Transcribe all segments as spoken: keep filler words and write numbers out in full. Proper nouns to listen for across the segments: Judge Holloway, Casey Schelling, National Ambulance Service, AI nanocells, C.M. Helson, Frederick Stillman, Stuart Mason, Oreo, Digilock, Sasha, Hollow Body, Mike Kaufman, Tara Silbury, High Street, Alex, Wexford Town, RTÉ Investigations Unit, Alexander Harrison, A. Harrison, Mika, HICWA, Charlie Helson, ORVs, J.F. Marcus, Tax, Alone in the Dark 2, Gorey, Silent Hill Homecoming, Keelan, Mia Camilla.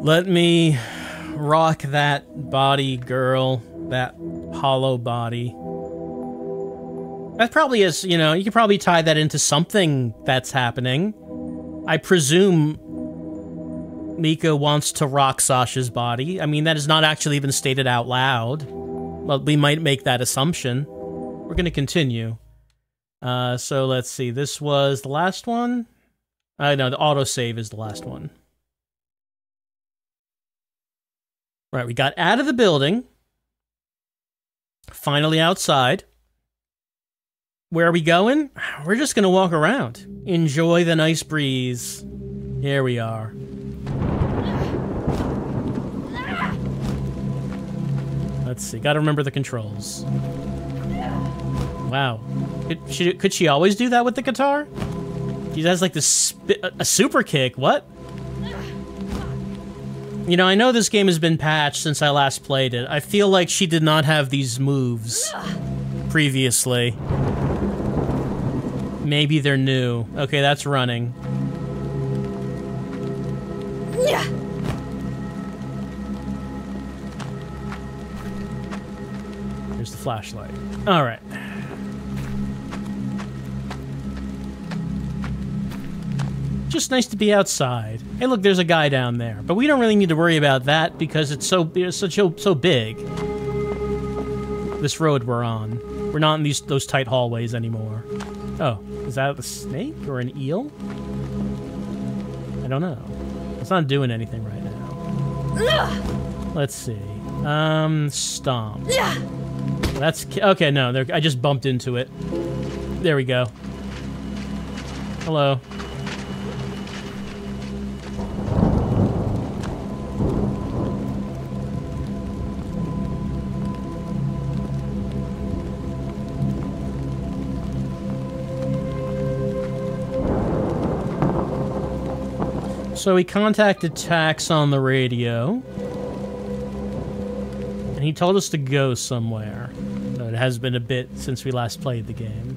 Let me rock that body, girl. That hollow body. That probably is, you know, you could probably tie that into something that's happening. I presume Mika wants to rock Sasha's body. I mean, that is not actually even stated out loud. But we might make that assumption. We're going to continue. Uh, so let's see. This was the last one. Uh, no, the autosave is the last one. Right, we got out of the building. Finally outside. Where are we going? We're just gonna walk around. Enjoy the nice breeze. Here we are. Let's see, gotta remember the controls. Wow. Could she, could she always do that with the guitar? She has like this a super kick, what? You know, I know this game has been patched since I last played it. I feel like she did not have these moves previously. Maybe they're new. Okay, that's running. Yeah. Here's the flashlight. All right. Just nice to be outside. Hey, look, there's a guy down there, but we don't really need to worry about that because it's so it's so so big. This road we're on, we're not in these those tight hallways anymore. Oh, is that a snake or an eel? I don't know. It's not doing anything right now. Let's see. Um, stomp. That's okay. No, there. I just bumped into it. There we go. Hello. So we contacted Tax on the radio, and he told us to go somewhere. So it has been a bit since we last played the game.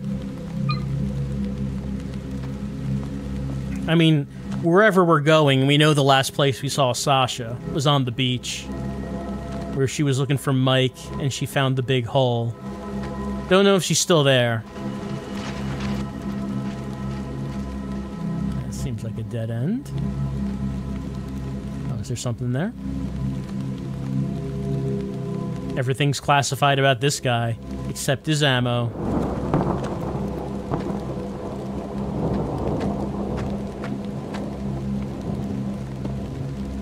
I mean, wherever we're going, we know the last place we saw Sasha was on the beach, where she was looking for Mike, and she found the big hole. Don't know if she's still there. That seems like a dead end. Is there something there? Everything's classified about this guy, except his ammo.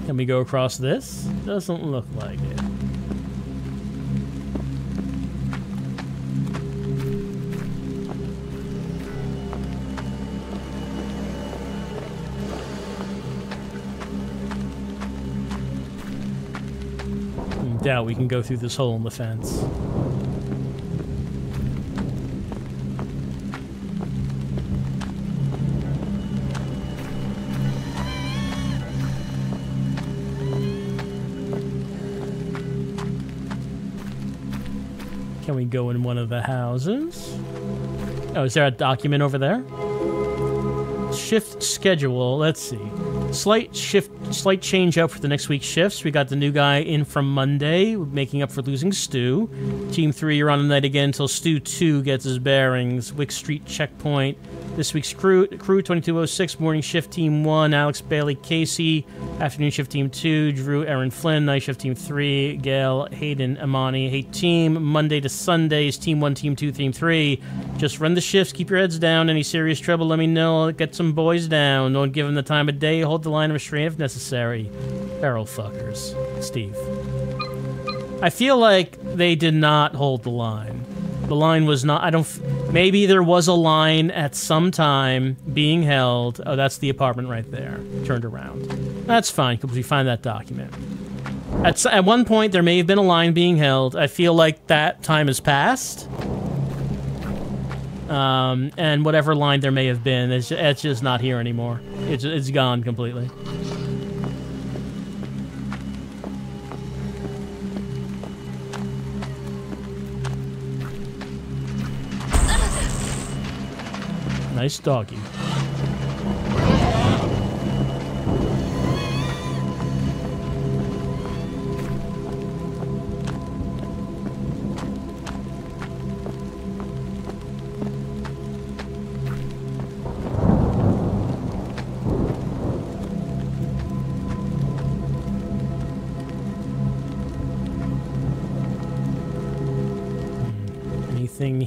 Can we go across this? Doesn't look like it. Doubt we can go through this hole in the fence. Can we go in one of the houses? Oh, is there a document over there? Shift schedule, let's see. Slight shift, slight change up for the next week's shifts. We got the new guy in from Monday, making up for losing Stu. Team three, you're on tonight again until Stu two gets his bearings. Wick Street checkpoint. This week's crew, crew twenty-two oh six, morning shift team one, Alex, Bailey, Casey. Afternoon shift team two, Drew, Aaron, Flynn. Night shift team three, Gail, Hayden, Amani. Hey team, Monday to Sundays, team one, team two, team three. Just run the shifts, keep your heads down. Any serious trouble, let me know. I'll get some boys down. Don't give them the time of day. Hold the line of restraint if necessary. Barrel fuckers. Steve. I feel like they did not hold the line. The line was not... I don't... F maybe there was a line at some time being held. Oh, that's the apartment right there. Turned around. That's fine, because we find that document. At, s at one point, there may have been a line being held. I feel like that time has passed. Um, and whatever line there may have been, it's, it's just not here anymore. It's, it's gone completely. Nice doggy.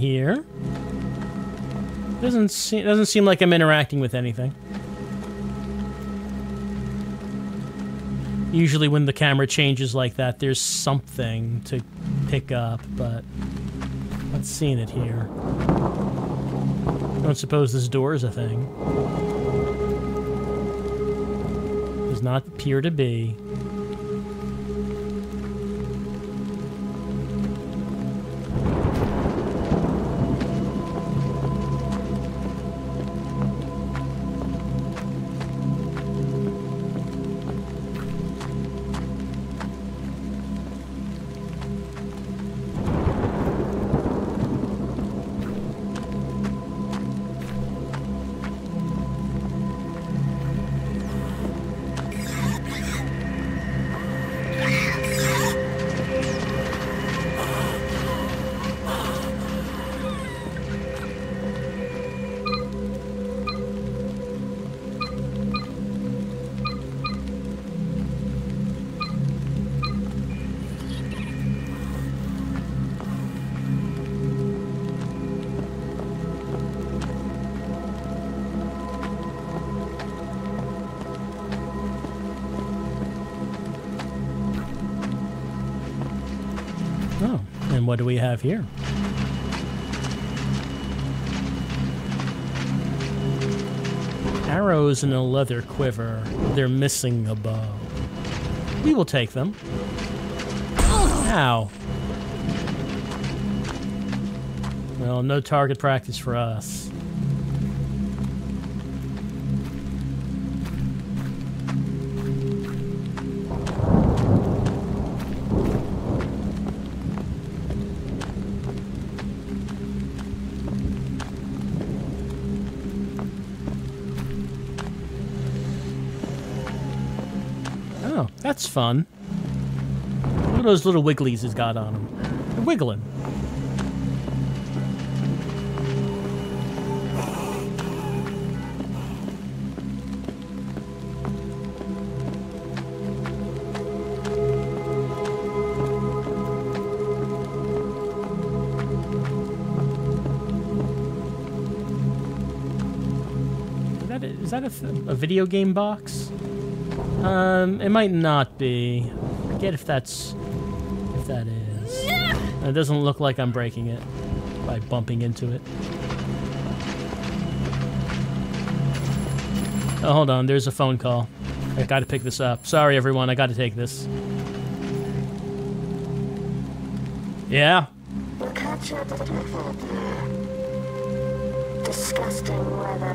here. Doesn't seem, doesn't seem like I'm interacting with anything. Usually when the camera changes like that, there's something to pick up, but I'm not seeing it here. I don't suppose this door is a thing. Does not appear to be. What do we have here? Arrows in a leather quiver. They're missing a bow. We will take them. Ow. Well, no target practice for us. That's fun. One of those little wigglies he's got on him. They're wiggling. Is that a, is that a, a video game box? Um, it might not be. I forget if that's... if that is. No! It doesn't look like I'm breaking it by bumping into it. Oh, hold on. There's a phone call. I gotta pick this up. Sorry, everyone. I gotta take this. Yeah? You captured the method here. Disgusting weather.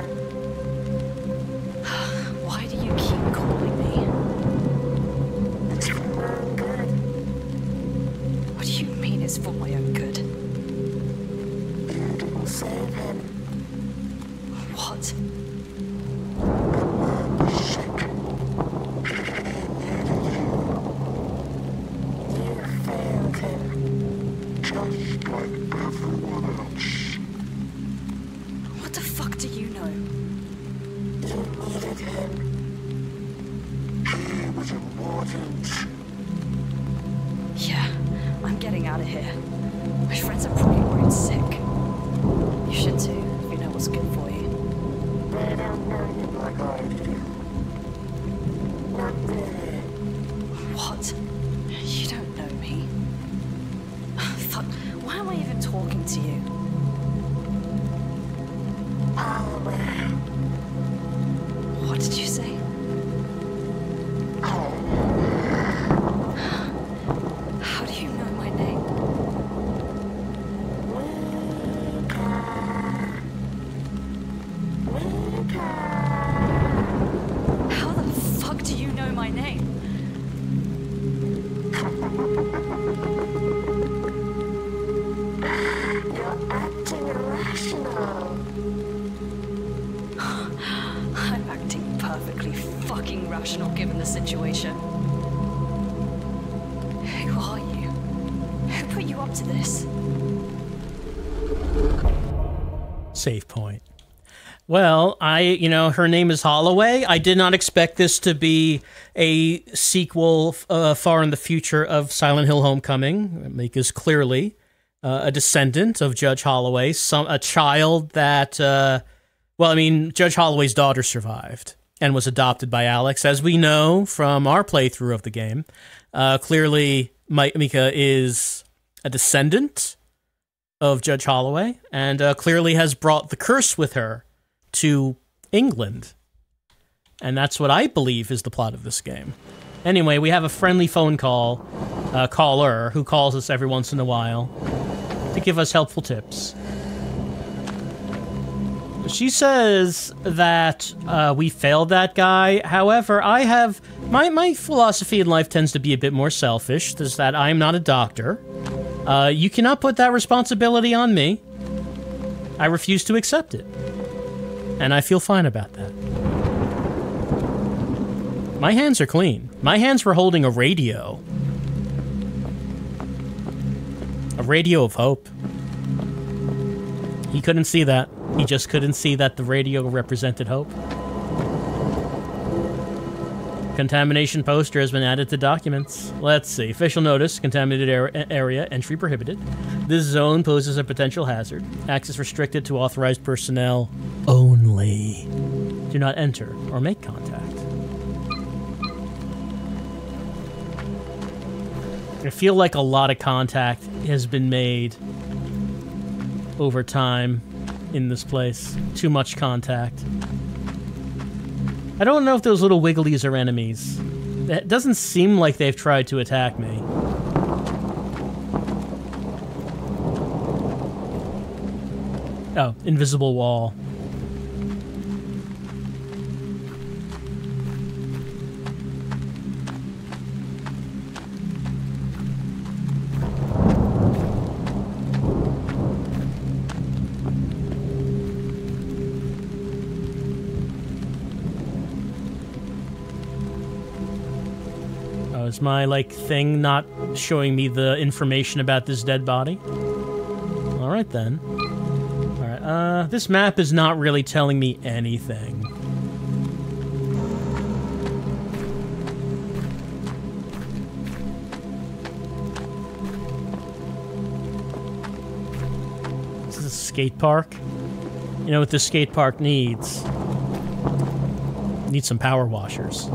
Why do you keep calling me? It's for my own good. What do you mean it's for my own good? You didn't save him. What? Save point. Well, I, you know, her name is Holloway. I did not expect this to be a sequel uh, far in the future of Silent Hill Homecoming. Mika's clearly uh, a descendant of Judge Holloway, some a child that, uh, well, I mean, Judge Holloway's daughter survived and was adopted by Alex. As we know from our playthrough of the game, uh, clearly Mike, Mika is a descendant of Judge Holloway, and uh, clearly has brought the curse with her to England. And that's what I believe is the plot of this game. Anyway, we have a friendly phone call, uh, caller, who calls us every once in a while to give us helpful tips. She says that uh, we failed that guy. However, I have... My, my philosophy in life tends to be a bit more selfish, is that I'm not a doctor. Uh, you cannot put that responsibility on me. I refuse to accept it. And I feel fine about that. My hands are clean. My hands were holding a radio. A radio of hope. He couldn't see that. He just couldn't see that the radio represented hope. Contamination poster has been added to documents. Let's see. Official notice. Contaminated area. Entry prohibited. This zone poses a potential hazard. Access restricted to authorized personnel only. Do not enter or make contact. I feel like a lot of contact has been made over time in this place. Too much contact. I don't know if those little wigglies are enemies. It doesn't seem like they've tried to attack me. Oh, invisible wall. Is my, like, thing not showing me the information about this dead body? Alright then. Alright, uh, this map is not really telling me anything. This is a skate park. You know what this skate park needs? It needs some power washers.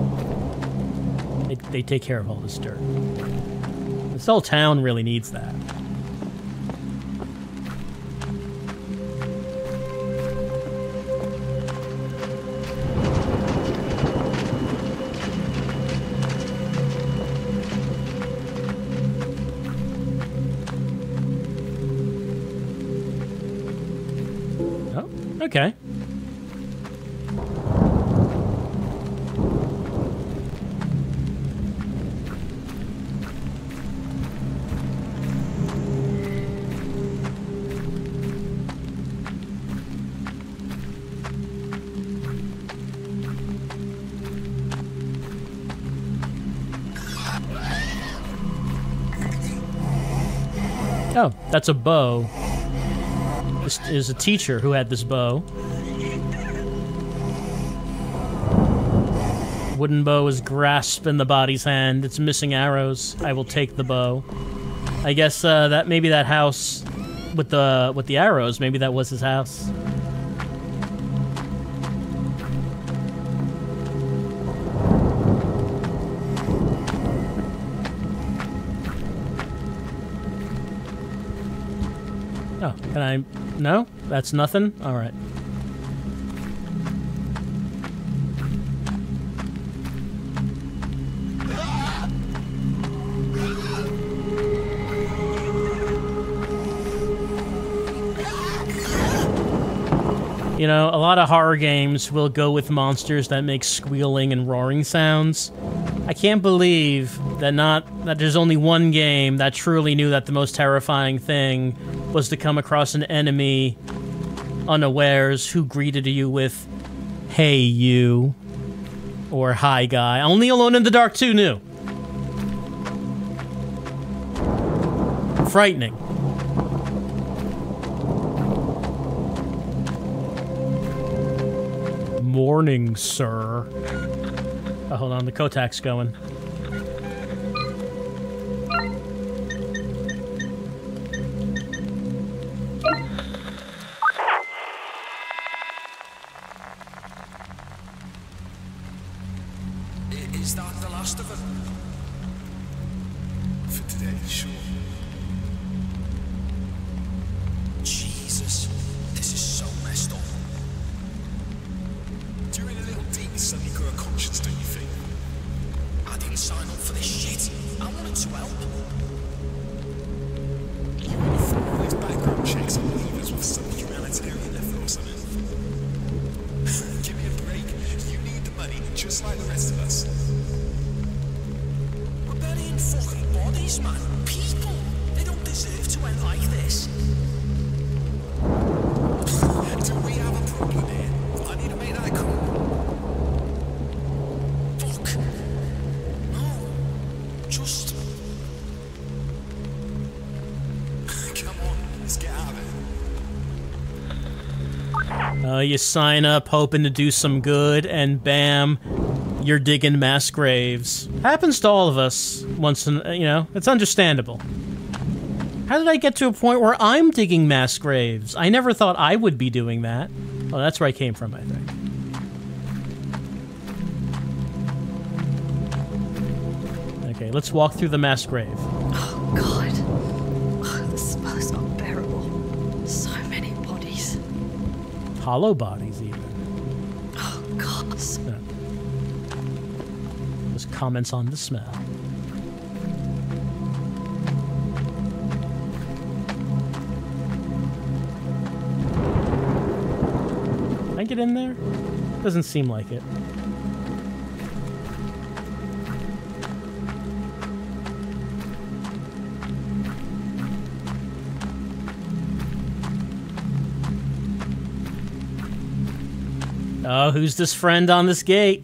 They take care of all this dirt. This whole town really needs that. Oh, okay. Oh, that's a bow. This is a teacher who had this bow. Wooden bow is grasped in the body's hand. It's missing arrows. I will take the bow. I guess uh, that maybe that house with the with the arrows. Maybe that was his house. Can I... No? That's nothing? Alright. You know, a lot of horror games will go with monsters that make squealing and roaring sounds. I can't believe that not... that there's only one game that truly knew that the most terrifying thing was to come across an enemy unawares who greeted you with, "Hey, you," or "Hi, guy." Only Alone in the Dark two knew. Frightening. "Morning, sir." Oh, hold on, the Kotak's going. Is that the last of it? For today, sure. Jesus, this is so messed up. Doing a little deed suddenly got a conscience, don't you think? I didn't sign up for this shit. I wanted to help. You would have thought all these background checks and levers with some humanitarian effort or something. Give me a break. You need the money just like the rest of us. We're burying fucking bodies, man. People. They don't deserve to end like this. Do we have a problem here? I need to make that call. Fuck. No. Just... Come on, let's get out of it. Uh, you sign up hoping to do some good, and bam, you're digging mass graves. Happens to all of us once in, you know, it's understandable. How did I get to a point where I'm digging mass graves? I never thought I would be doing that. Oh, that's where I came from, I think. Okay, let's walk through the mass grave. Oh, God. Oh, the smell is unbearable. So many bodies. Hollow bodies, even. Oh, God. No. Just comments on the smell. Get in there? Doesn't seem like it. Oh, who's this friend on this gate?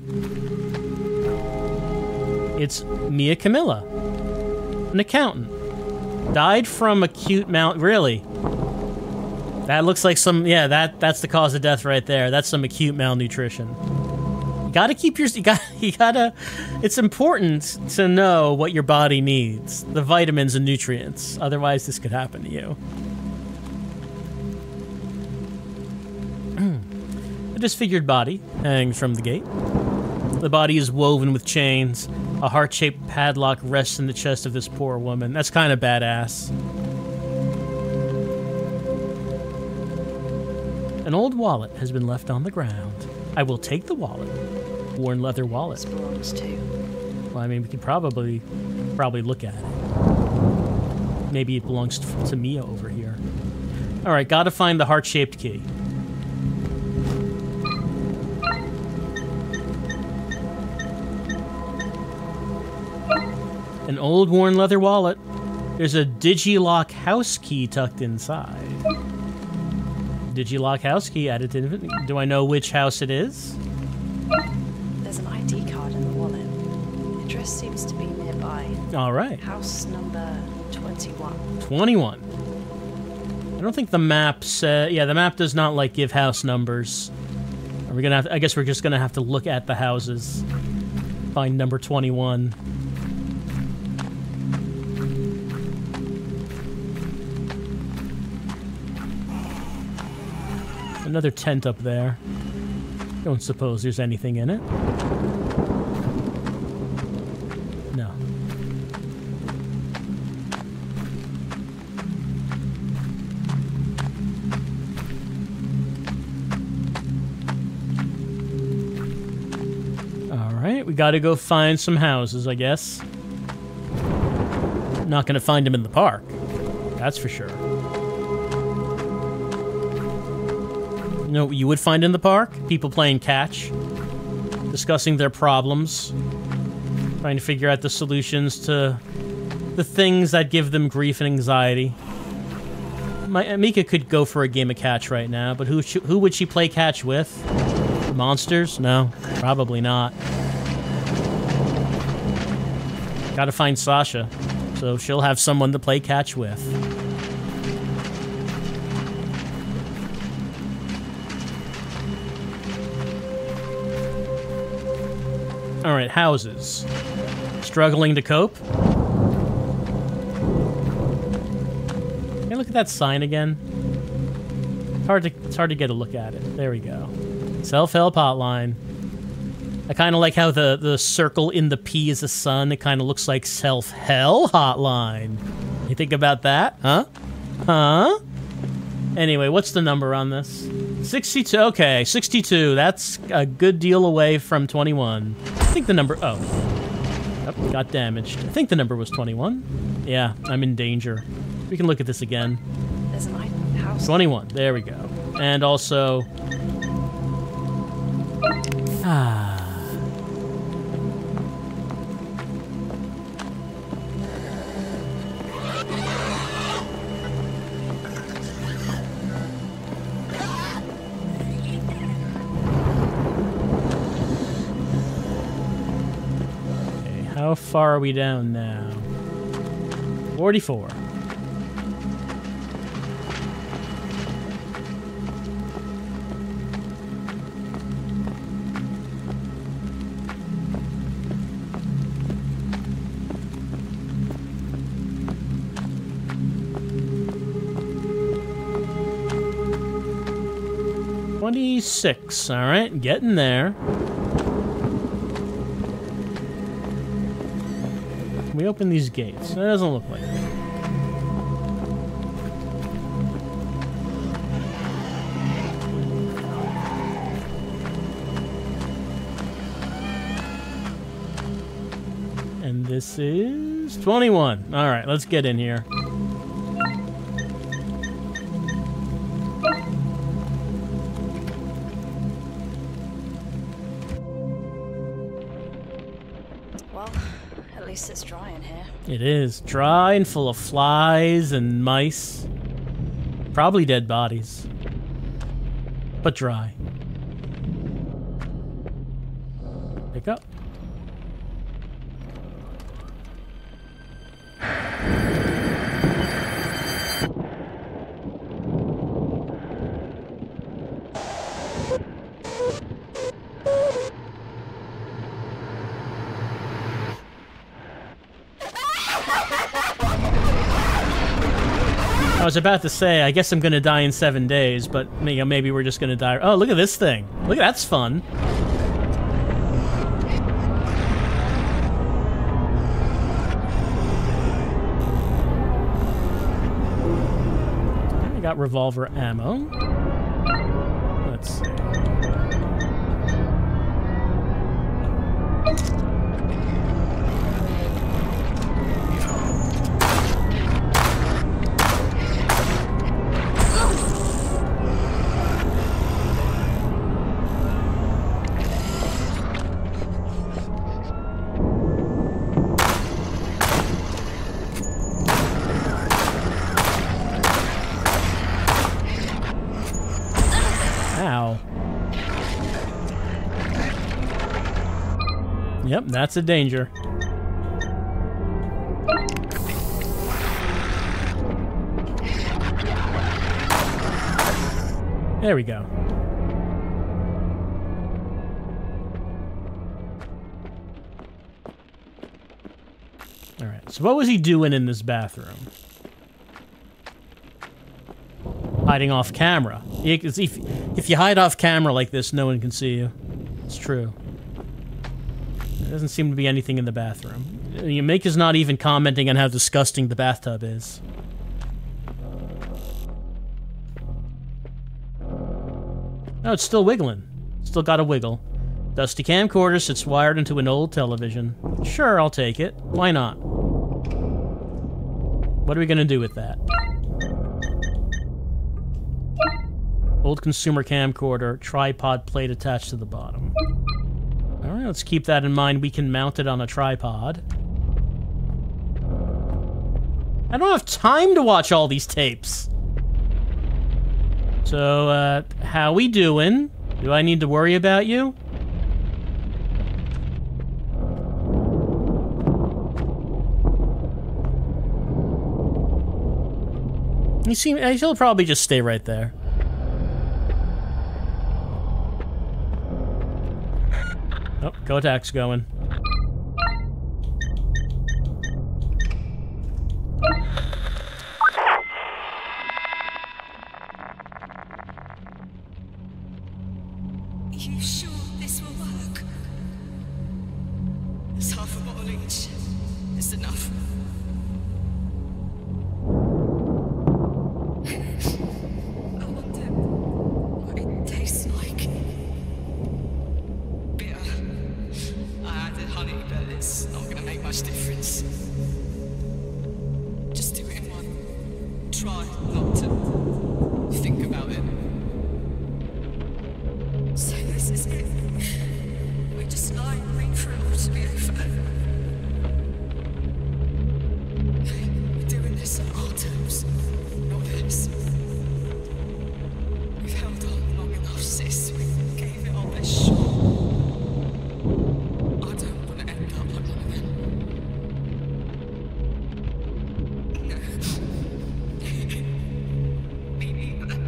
It's Mia Camilla, an accountant. Died from acute mount- really? That looks like some, yeah, that, that's the cause of death right there. That's some acute malnutrition. You gotta keep your, you gotta, you gotta, it's important to know what your body needs. The vitamins and nutrients. Otherwise, this could happen to you. A disfigured body hangs from the gate. The body is woven with chains. A heart-shaped padlock rests in the chest of this poor woman. That's kind of badass. An old wallet has been left on the ground. I will take the wallet. Worn leather wallet. This belongs to. Well, I mean, we could probably, probably look at it. Maybe it belongs to, to Mia over here. All right, gotta find the heart-shaped key. An old worn leather wallet. There's a Digilock house key tucked inside. Digilock house key added to it. Do I know which house it is? There's an I D card in the wallet. The address seems to be nearby. All right. House number twenty-one. twenty-one. I don't think the map says... Yeah, the map does not, like, give house numbers. Are we gonna have to, I guess we're just gonna have to look at the houses. Find number twenty-one. Another tent up there. Don't suppose there's anything in it. No. Alright, we gotta go find some houses, I guess. Not gonna find them in the park. That's for sure. You know what you would find in the park? People playing catch, discussing their problems, trying to figure out the solutions to the things that give them grief and anxiety. My, Mika could go for a game of catch right now, but who, who would she play catch with? Monsters? No, probably not. Gotta find Sasha, so she'll have someone to play catch with. Alright, houses. Struggling to cope? Can I look at that sign again? It's hard to, it's hard to get a look at it. There we go. Self-help hotline. I kind of like how the, the circle in the P is the sun. It kind of looks like self-hell hotline. You think about that? Huh? Huh? Anyway, what's the number on this? sixty-two. Okay, sixty-two. That's a good deal away from twenty-one. I think the number... Oh. Oh, got damaged. I think the number was twenty-one. Yeah, I'm in danger. We can look at this again. There's an item in the house. twenty-one. There we go. And also... Ah... How far are we down now? forty-four. twenty-six. All right, getting there. We open these gates. That doesn't look like it. And this is twenty-one. All right, let's get in here. It is. Dry and full of flies and mice. Probably dead bodies. But dry. Pick up. I was about to say, I guess I'm gonna die in seven days, but you know, maybe we're just gonna die. Oh, look at this thing! Look, that's fun. I got revolver ammo. Let's see. Yep, that's a danger. There we go. All right, so what was he doing in this bathroom? Hiding off camera. If, if you hide off camera like this, no one can see you. It's true. There doesn't seem to be anything in the bathroom. Mika's not even commenting on how disgusting the bathtub is. Oh, it's still wiggling. Still got a wiggle. Dusty camcorder sits wired into an old television. Sure, I'll take it. Why not? What are we gonna do with that? Old consumer camcorder, tripod plate attached to the bottom. Alright, let's keep that in mind. We can mount it on a tripod. I don't have time to watch all these tapes! So, uh, how we doing? Do I need to worry about you? You seem- he'll probably just stay right there. Oh, Kotak's going. You sure this will work? It's half a bottle each. It's enough. I wonder what it tastes like. Bitter. I added honey, but it's not going to make much difference. Just do it in one. Try not to think about it. So this is it. We just lie and wait for it all to be over. We're doing this on our terms, not theirs. We've held on long enough, sis. We gave it our best shot. I don't want to end up like one of them. No. Me neither.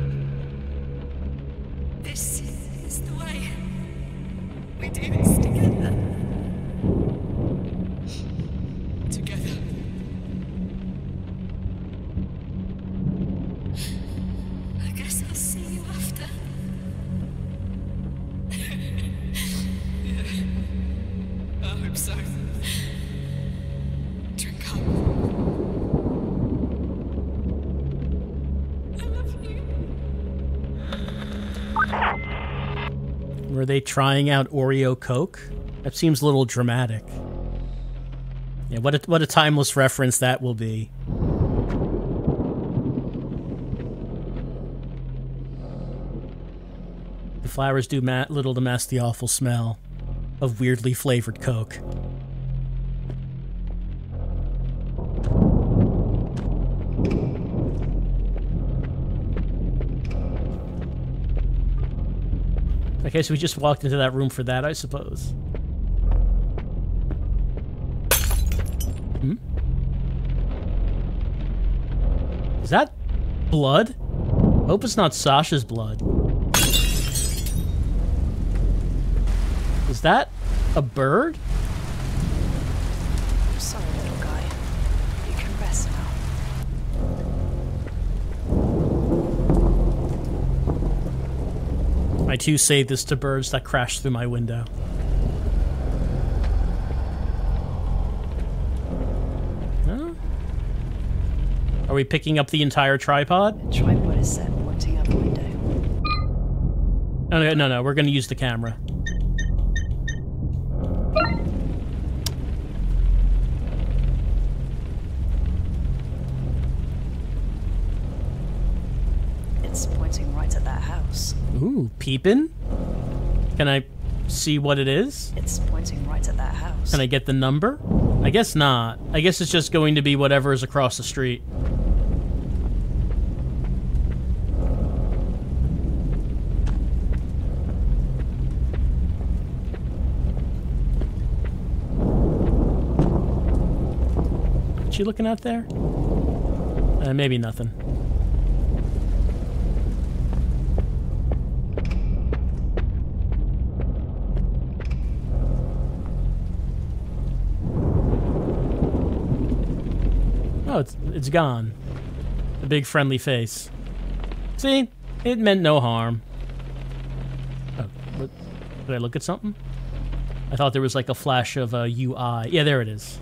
This is the way. We do this together. Together. I guess I'll see you after. Yeah. I hope so. Drink up. I love you. Were they trying out Oreo Coke? That seems a little dramatic. Yeah, what a, what a timeless reference that will be. The flowers do ma little to mask the awful smell of weirdly flavored Coke. Okay, so we just walked into that room for that, I suppose. Hmm? Is that blood? I hope it's not Sasha's blood. Is that a bird? I'm sorry, little guy. You can rest now. I too say this to birds that crash through my window. Huh? Are we picking up the entire tripod? The tripod is set pointing out the window. No, no, no, no, we're gonna use the camera. It's pointing right at that house. Ooh, peeping? Can I see what it is? It's pointing right at that house. Can I get the number? I guess not. I guess it's just going to be whatever is across the street. What you looking at there? Uh, maybe nothing. Oh, it's, it's gone. A big friendly face. See? It meant no harm. Oh, what? Did I look at something? I thought there was like a flash of a U I. Yeah, there it is.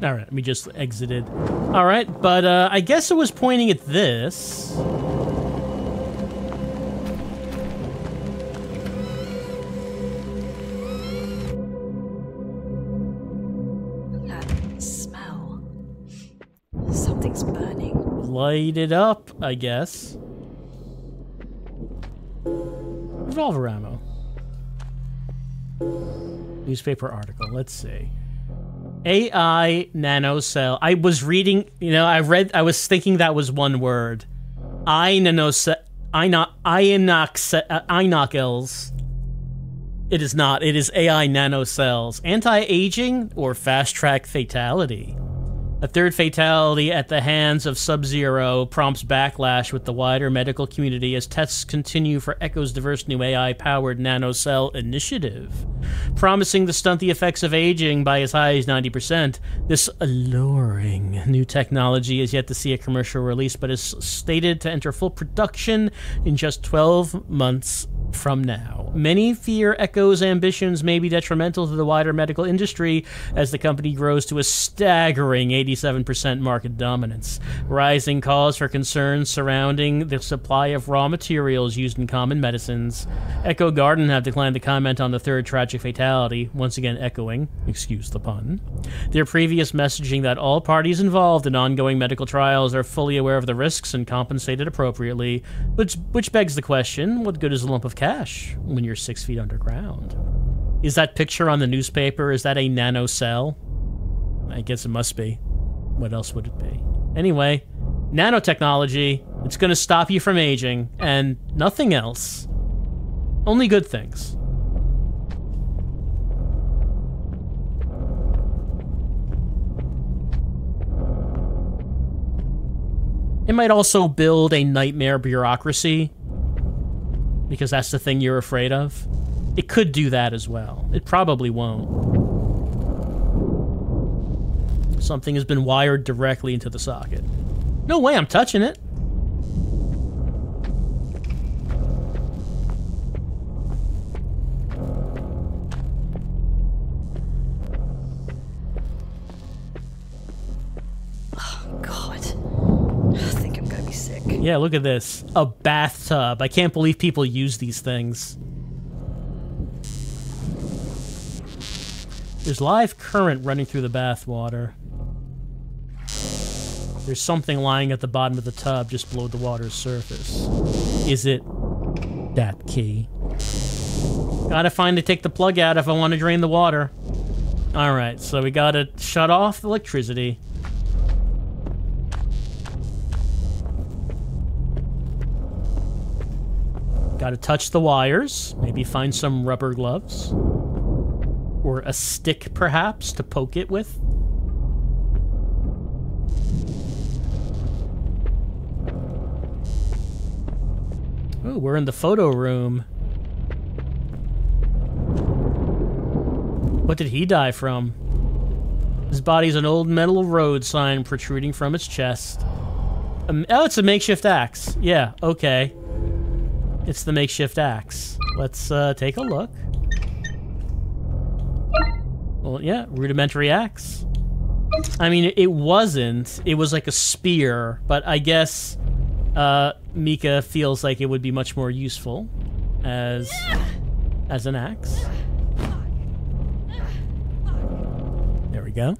All right, we just exited. All right, but uh, I guess it was pointing at this. That smell. Something's burning. Light it up, I guess. Revolver ammo. Newspaper article, let's see. A I nanocell. I was reading, you know, I read, I was thinking that was one word. I nanocell, I not, I nanocells. It is not, it is A I nanocells. Anti-aging or fast-track fatality. A third fatality at the hands of Sub-Zero prompts backlash with the wider medical community as tests continue for Echo's diverse new A I-powered nanocell initiative. Promising to stunt the effects of aging by as high as ninety percent, this alluring new technology is yet to see a commercial release, but is stated to enter full production in just twelve months from now. Many fear Echo's ambitions may be detrimental to the wider medical industry as the company grows to a staggering eighty-seven percent market dominance. Rising cause for concerns surrounding the supply of raw materials used in common medicines. Echo Garden have declined to comment on the third tragic fatality, once again echoing, excuse the pun, their previous messaging that all parties involved in ongoing medical trials are fully aware of the risks and compensated appropriately, which, which begs the question, what good is a lump of cash when you're six feet underground? Is that picture on the newspaper, is that a nanocell? I guess it must be. What else would it be? Anyway, nanotechnology, it's going to stop you from aging, and nothing else. Only good things. It might also build a nightmare bureaucracy, because that's the thing you're afraid of. It could do that as well. It probably won't. Something has been wired directly into the socket. No way I'm touching it. Oh, God. I think I'm gonna be sick. Yeah, look at this. A bathtub. I can't believe people use these things. There's live current running through the bathwater. There's something lying at the bottom of the tub just below the water's surface. Is it that key? Gotta find to take the plug out if I want to drain the water. Alright, so we gotta shut off the electricity. Gotta touch the wires. Maybe find some rubber gloves. Or a stick, perhaps, to poke it with. Oh, we're in the photo room. What did he die from? His body's an old metal road sign protruding from its chest. Um, oh, it's a makeshift axe. Yeah, okay. It's the makeshift axe. Let's uh, take a look. Well, yeah, rudimentary axe. I mean, it wasn't. It was like a spear, but I guess... Uh, Mika feels like it would be much more useful as as an axe. There we go.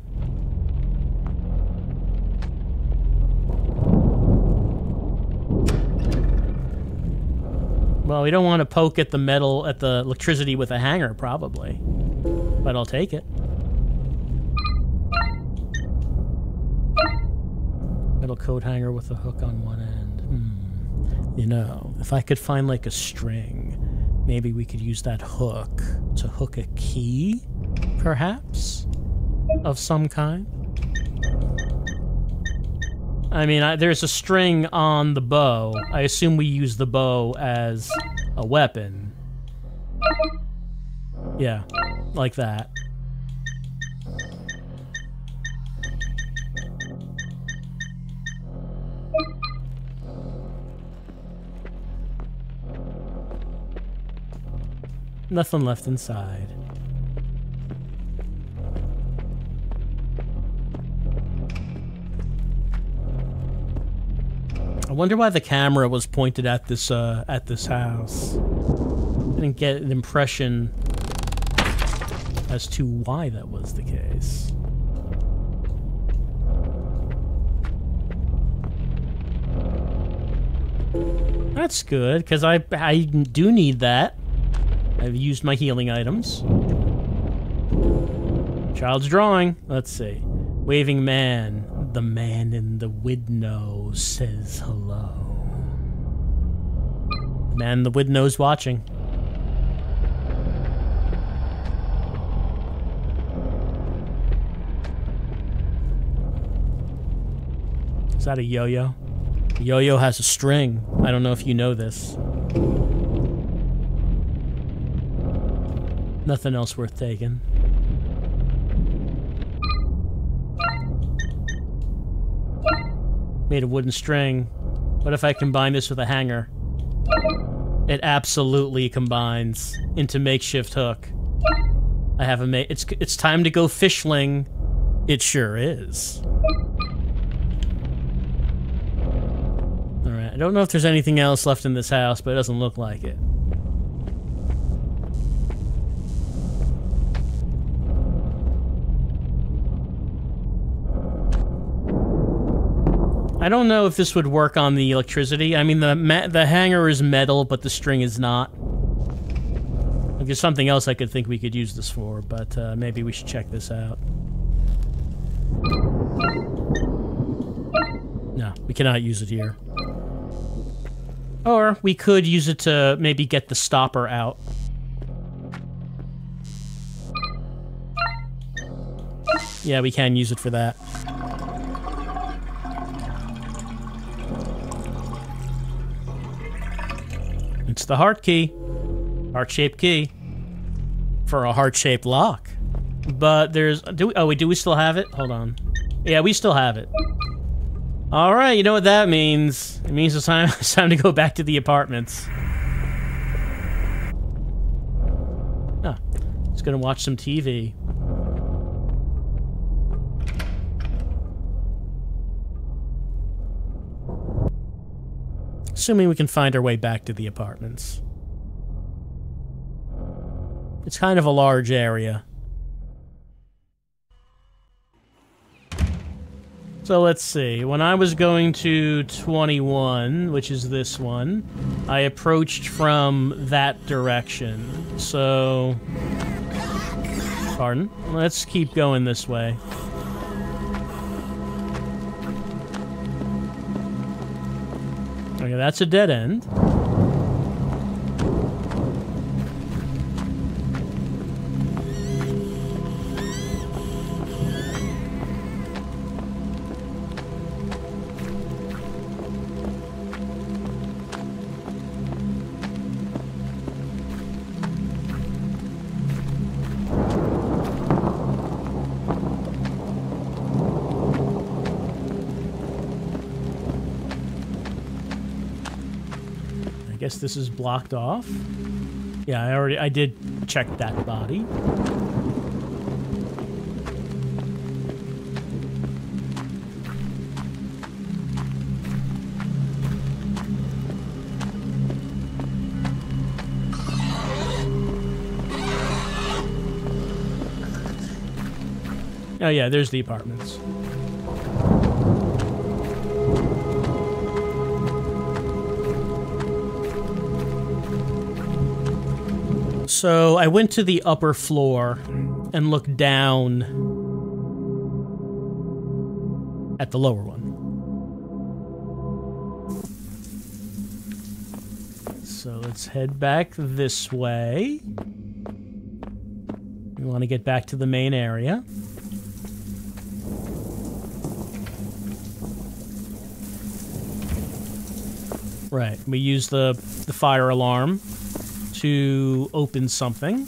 Well, we don't want to poke at the metal, at the electricity with a hanger, probably. But I'll take it. Metal coat hanger with a hook on one end. You know, if I could find like a string, maybe we could use that hook to hook a key, perhaps, of some kind. I mean, I, there's a string on the bow. I assume we use the bow as a weapon. Yeah, like that. Nothing left inside. I wonder why the camera was pointed at this uh, at this house. I didn't get an impression as to why that was the case. That's good, because I I do need that. I've used my healing items. Child's drawing. Let's see. Waving man. The man in the widnow says hello. The man in the widnow's watching. that a yo-yo? Yo-yo has a string. I don't know if you know this. Nothing else worth taking. Made of wooden string. What if I combine this with a hanger? It absolutely combines into makeshift hook. I have a ma- it's it's time to go fishling. It sure is. All right. I don't know if there's anything else left in this house, but it doesn't look like it. I don't know if this would work on the electricity. I mean, the ma the hanger is metal, but the string is not. Like, there's something else I could think we could use this for, but uh, maybe we should check this out. No, we cannot use it here. Or we could use it to maybe get the stopper out. Yeah, we can use it for that. It's the heart key. Heart-shaped key. For a heart-shaped lock. But there's... Do we, oh, wait, do we still have it? Hold on. Yeah, we still have it. Alright, you know what that means. It means it's time, it's time to go back to the apartments. Oh. Just gonna watch some T V. Assuming we can find our way back to the apartments. It's kind of a large area. So let's see. When I was going to twenty-one, which is this one, I approached from that direction. So... Pardon? Let's keep going this way. Okay, that's a dead end. This is blocked off. Yeah, I already I did check that body. Oh yeah, there's the apartments. So I went to the upper floor and looked down at the lower one. So let's head back this way. We want to get back to the main area. Right, we use the, the fire alarm to open something.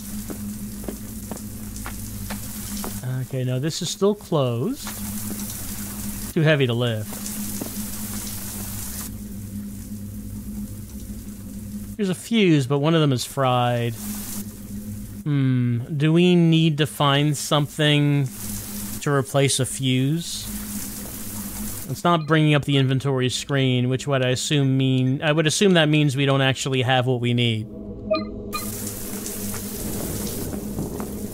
Okay, now this is still closed. Too heavy to lift. There's a fuse, but one of them is fried. Hmm, do we need to find something to replace a fuse? It's not bringing up the inventory screen, which would I assume mean... I would assume that means we don't actually have what we need.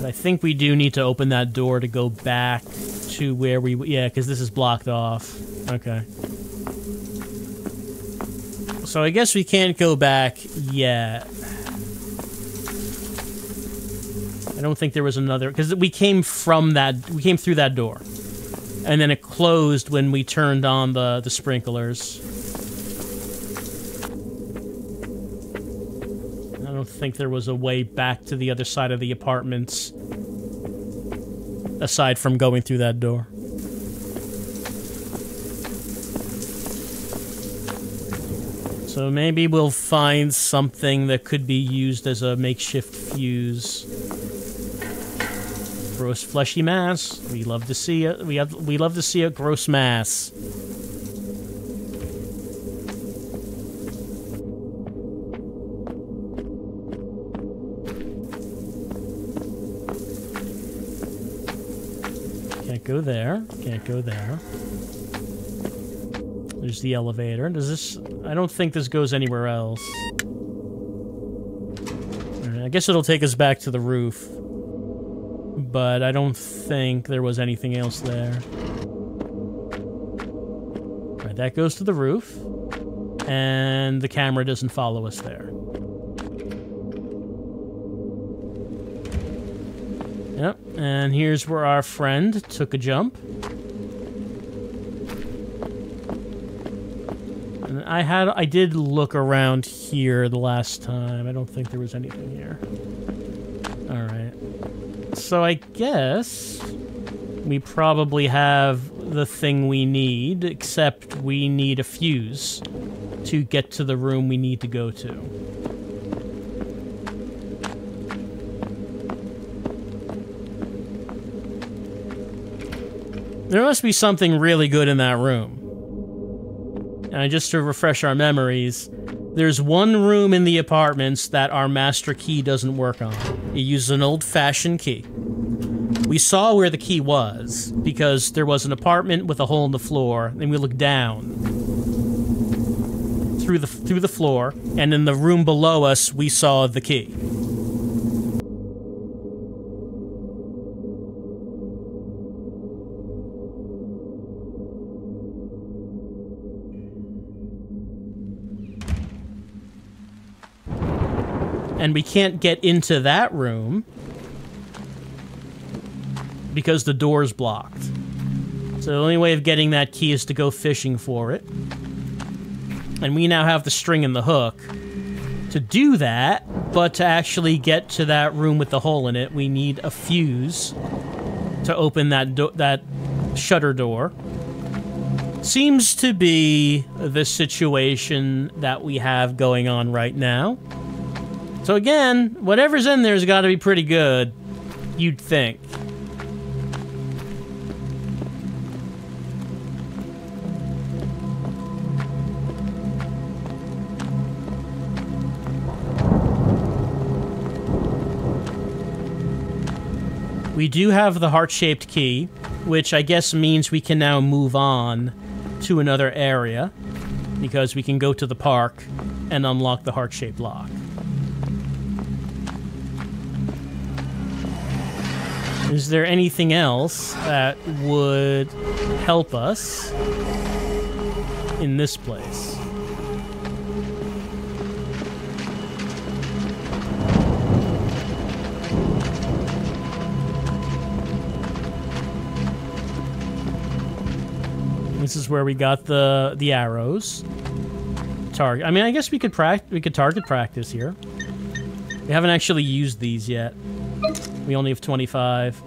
I think we do need to open that door to go back to where we... Yeah, because this is blocked off. Okay. So I guess we can't go back yet. I don't think there was another... Because we came from that... We came through that door. And then it closed when we turned on the, the sprinklers. I don't think there was a way back to the other side of the apartments aside from going through that door. So maybe we'll find something that could be used as a makeshift fuse. Gross fleshy mass. We love to see it. We have, we love to see a gross mass. Can't go there. Can't go there. There's the elevator. Does this... I don't think this goes anywhere else. Right, I guess it'll take us back to the roof. But I don't think there was anything else there. Right, that goes to the roof. And the camera doesn't follow us there. Yep, and here's where our friend took a jump. I had, I did look around here the last time. I don't think there was anything here. Alright. So I guess we probably have the thing we need, except we need a fuse to get to the room we need to go to. There must be something really good in that room. And just to refresh our memories, there's one room in the apartments that our master key doesn't work on. It uses an old-fashioned key. We saw where the key was, because there was an apartment with a hole in the floor, and we looked down through the, through the floor, and in the room below us, we saw the key. And we can't get into that room because the door's blocked. So the only way of getting that key is to go fishing for it. And we now have the string and the hook to do that, but to actually get to that room with the hole in it, we need a fuse to open that do- that shutter door. Seems to be the situation that we have going on right now. So again, whatever's in there's got to be pretty good, you'd think. We do have the heart-shaped key, which I guess means we can now move on to another area, because we can go to the park and unlock the heart-shaped lock. Is there anything else that would help us in this place? This is where we got the the arrows. Target. I mean, I guess we could pract- we could target practice here. We haven't actually used these yet. We only have twenty-five.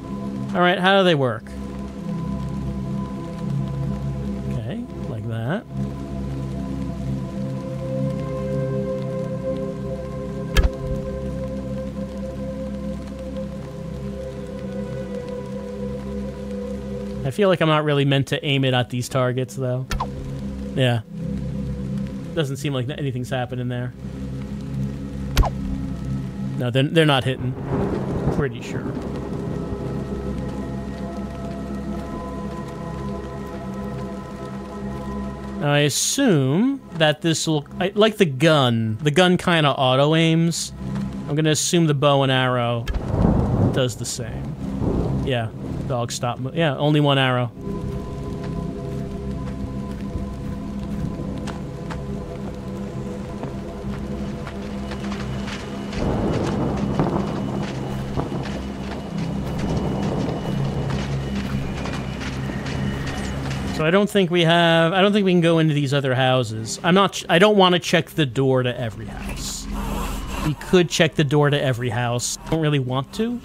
Alright, how do they work? Okay, like that. I feel like I'm not really meant to aim it at these targets, though. Yeah. Doesn't seem like anything's happening there. No, they're, they're not hitting. Pretty sure. Now I assume that this will... I, like the gun. The gun kind of auto-aims. I'm going to assume the bow and arrow does the same. Yeah. Dog stop. Yeah, only one arrow. So I don't think we have... I don't think we can go into these other houses. I'm not... I don't want to check the door to every house. We could check the door to every house. I don't really want to.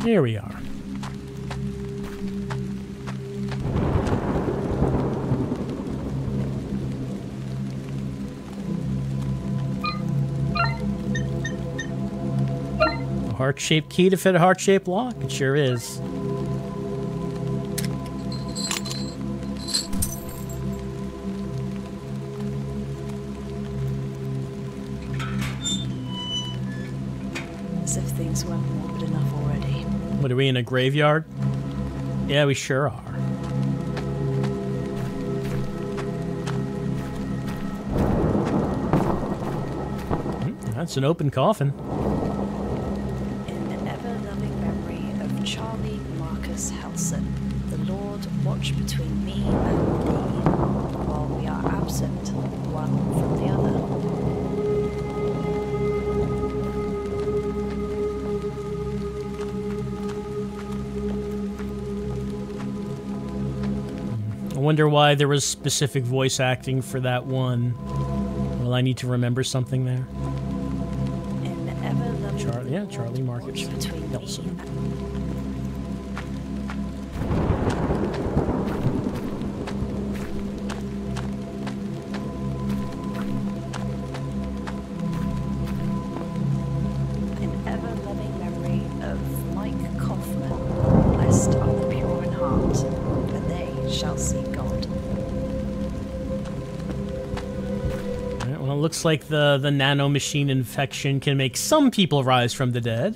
There we are. A heart-shaped key to fit a heart-shaped lock? It sure is. What, are we in a graveyard? Yeah, we sure are. That's an open coffin. In the ever-loving memory of Charlie Marcus Nelson, the Lord watch between me and thee, while we are absent one from the other. I wonder why there was specific voice acting for that one. Well, I need to remember something there. And Charlie, yeah, Charlie Marcus Nelson. An ever-loving memory of Mike Kaufman, blessed are the pure in heart, and they shall see. Looks like the, the nanomachine infection can make some people rise from the dead.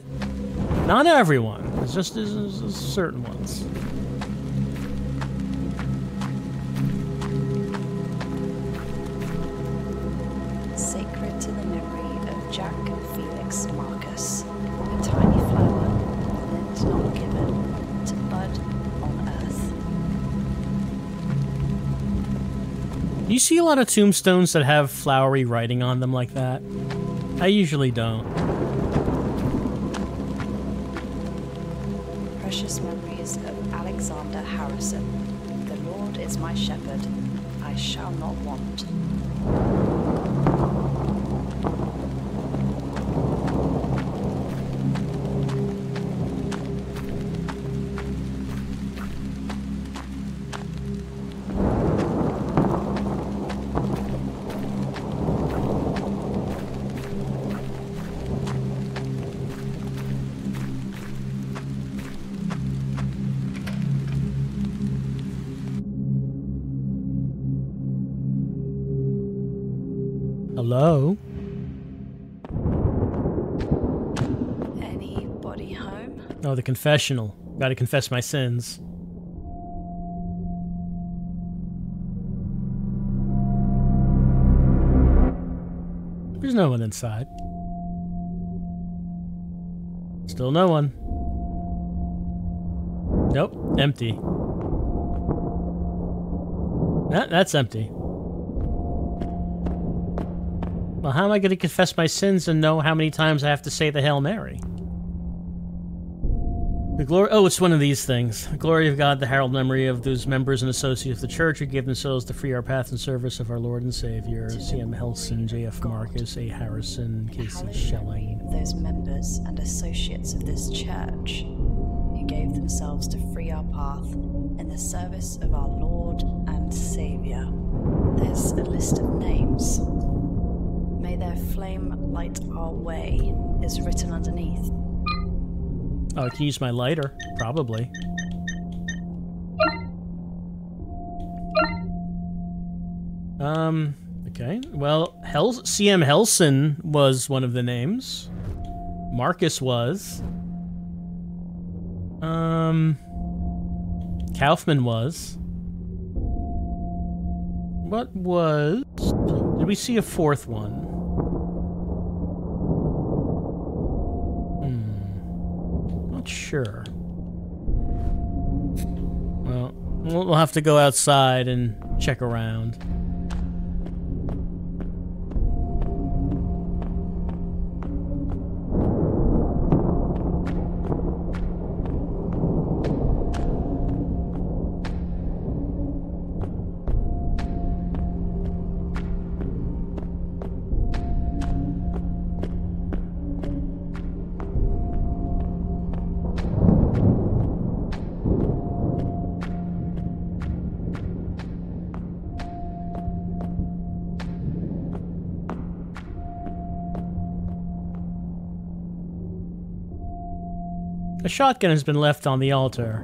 Not everyone. It's just it's, it's certain ones. Sacred to the memory of Jack Felix Marcus, a tiny flower that is not given to bud on earth. You see a lot of tombstones that have flowery writing on them like that. I usually don't. Precious memories of Alexander Harrison. The Lord is my shepherd. I shall not want. Hello? Anybody home? Oh, the confessional. Gotta confess my sins. There's no one inside. Still no one. Nope, empty. That, that's empty. Well, how am I going to confess my sins and know how many times I have to say the Hail Mary? The glory- oh, it's one of these things. The glory of God, the herald memory of those members and associates of the church who give themselves to free our path and service of our Lord and Savior, C M Helson, J F Marcus, A. Harrison, Casey Schelling. Those members and associates of this church who gave themselves to free our path in the service of our Lord and Savior. There's a list of names. May their flame light our way is written underneath. Oh, I can use my lighter, probably. Um, okay. Well, Hel- C M Helson was one of the names. Marcus was. Um, Kaufman was. What was... Did we see a fourth one? Sure. Well, we'll have to go outside and check around. A shotgun has been left on the altar.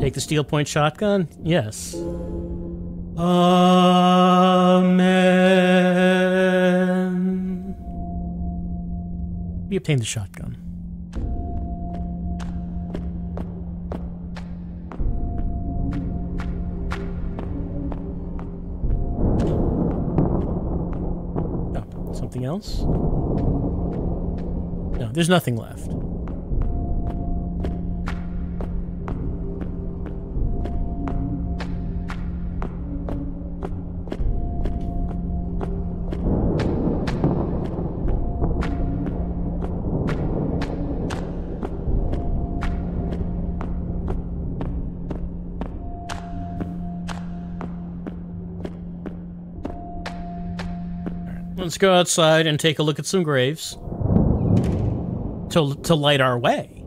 Take the steel point shotgun? Yes. Amen. We obtained the shotgun. Oh, something else? No, there's nothing left. Let's go outside and take a look at some graves to, to light our way.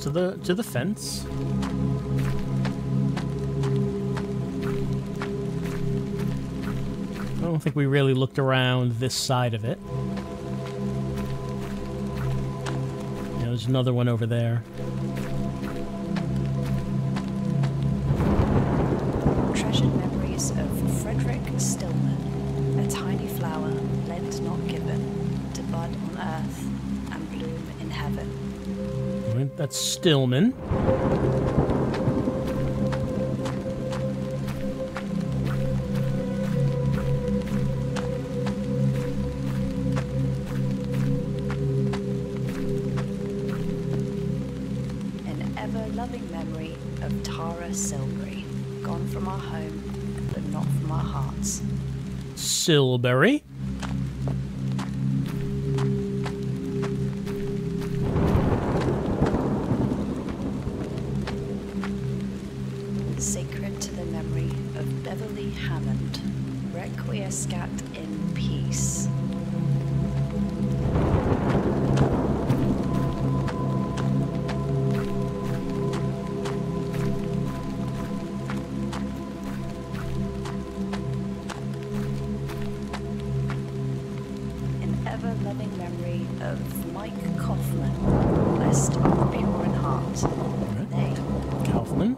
To the to the fence. I don't think we really looked around this side of it. Yeah, there's another one over there. Treasured memories of Frederick Stillman, a tiny flower lent not given, to bud on earth and bloom in heaven. That's Stillman. An ever-loving memory of Tara Silbury, gone from our home, but not from our hearts. Silbury? Loving memory of Mike Kaufman, blessed of pure in heart. Right. Kaufman.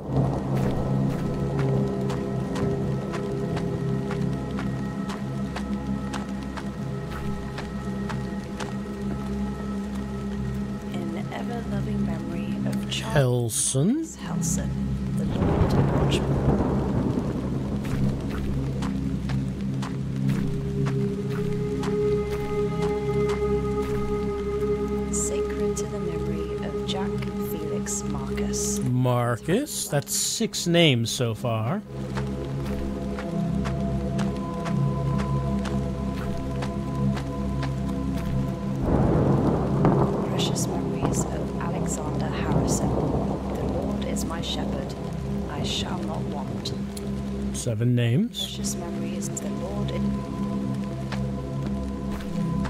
An ever-loving memory of Charlie Helson. Helson, the Lord Watchman. Marcus. That's six names so far. Precious memories of Alexander Harrison. The Lord is my shepherd. I shall not want. Seven names. Precious memories of the Lord.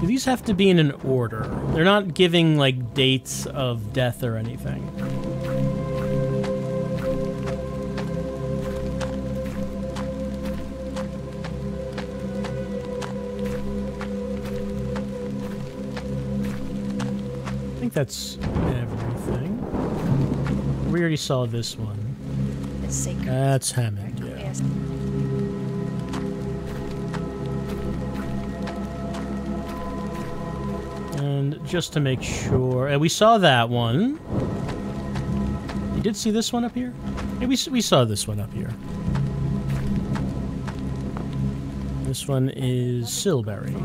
Do these have to be in an order? They're not giving, like, dates of death or anything. That's everything. We already saw this one. That's Hammond, yeah. And just to make sure, and we saw that one. We did see this one up here? Yeah, we, we saw this one up here. This one is Silbury.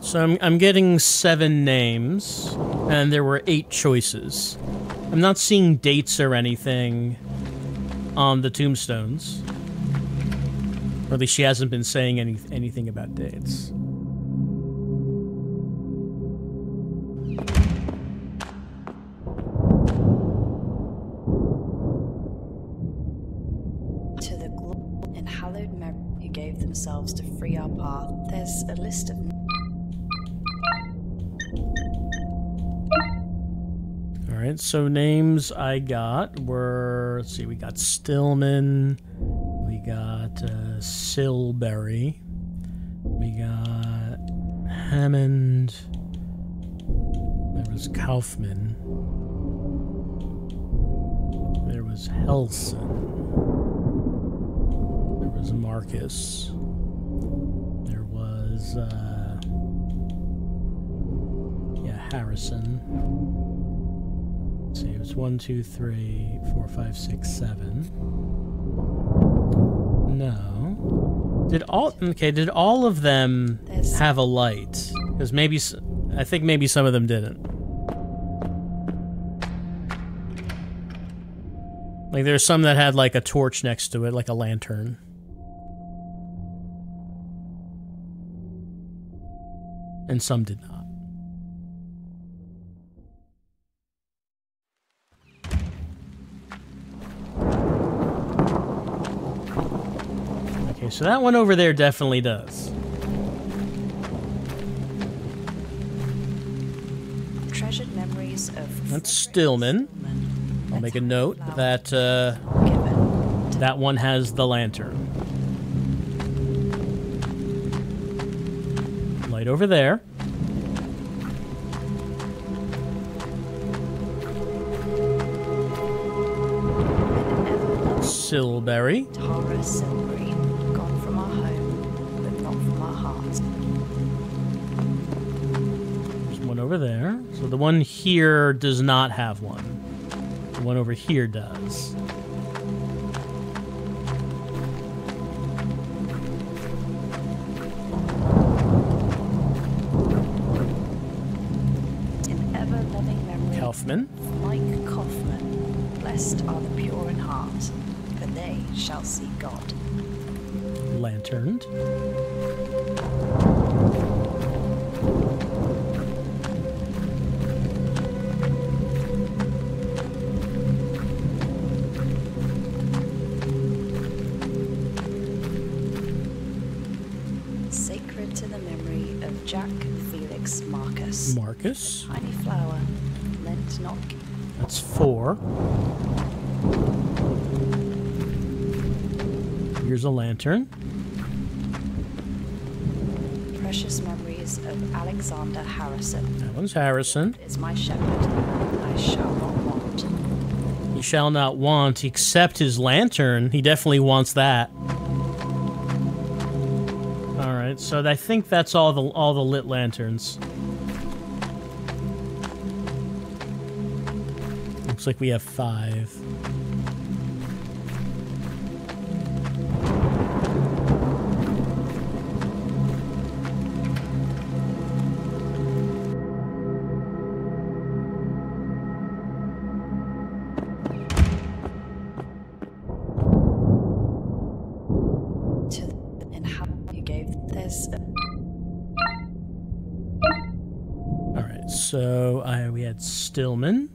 So I'm, I'm getting seven names, and there were eight choices. I'm not seeing dates or anything on the tombstones. Or at least she hasn't been saying any, anything about dates. hallowed memory who gave themselves to free our path. There's a list of... Alright, so names I got were... Let's see, we got Stillman, we got uh, Silbury, we got Hammond, there was Kaufman, there was Helson, there was Marcus, there was, uh, yeah, Harrison. Let's see, it was one, two, three, four, five, six, seven. No. Did all... Okay, did all of them have a light? Because maybe... I think maybe some of them didn't. Like, there's some that had, like, a torch next to it, like a lantern. And some did not. So that one over there definitely does. Treasured memories of... That's Stillman. I'll make a note that uh, that one has the lantern. Light over there. Silbury. Tara Silbury. Over there. So the one here does not have one. The one over here does. In ever-loving memory, Kaufman. Mike Kaufman. Blessed are the pure in heart, for they shall see God. Lanterned. Jack Felix Marcus. Marcus. Tiny flower. Lent knock. That's four. Here's a lantern. Precious memories of Alexander Harrison. That one's Harrison. Is my shepherd. I shall not want. He shall not want, except his lantern. He definitely wants that. So I think that's all the all the lit lanterns. Looks like we have five. Stillman.